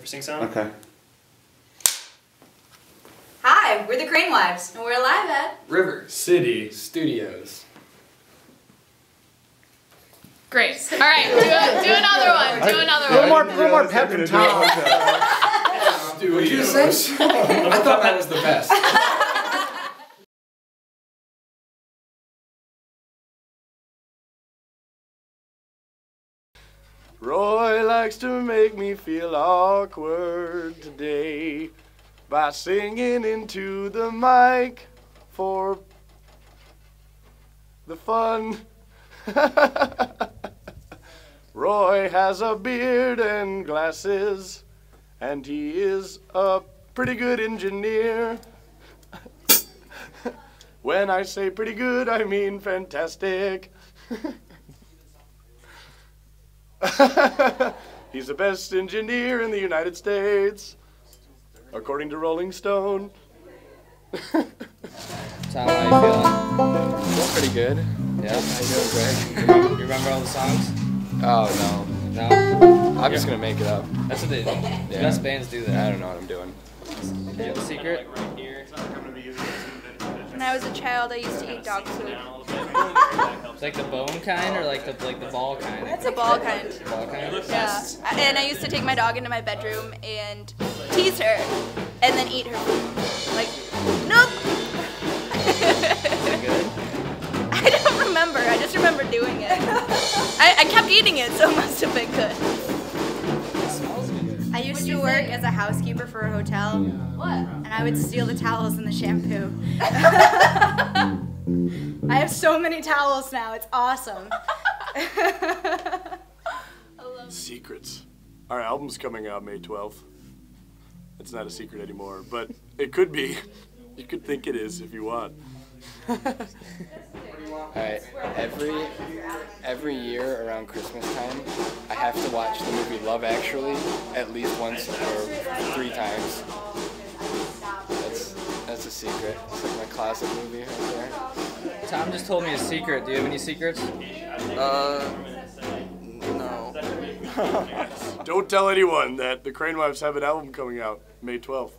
for Sing Song? Okay. Hi, we're the Crane Wives, and we're live at River City Studios. Great. All right, do another one. Do another one. A little more pep and talk. Would you say? I thought that was the best. Roy likes to make me feel awkward today by singing into the mic for the fun. Roy has a beard and glasses, and he is a pretty good engineer. When I say pretty good, I mean fantastic. He's the best engineer in the United States, according to Rolling Stone. That's how I feel. That's pretty good. Yeah, I feel great. You remember all the songs? Oh, no. No? I'm just going to make it up. That's what they do. Yeah. The best bands do that. I don't know what I'm doing. You have a secret? Right here. When I was a child, I used to eat dog food. Like the bone kind, or like the ball kind? That's a ball kind. Ball kind? Yeah. And I used to take my dog into my bedroom and tease her, and then eat her food. Like, nope! Is it good? I don't remember. I just remember doing it. I kept eating it, so it must have been good. It smells good. I used to work as a housekeeper for a hotel. What? And I would steal the towels and the shampoo. I have so many towels now, it's awesome. I love secrets. Our album's coming out May 12th. It's not a secret anymore, but it could be. You could think it is if you want. Alright, every year around Christmas time, I have to watch the movie Love Actually at least once or 3 times. That's a secret. It's like my classic movie right there. Tom just told me a secret. Do you have any secrets? No. Don't tell anyone that the Crane Wives have an album coming out May 12th.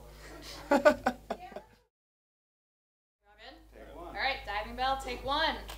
All right, diving bell, take 1.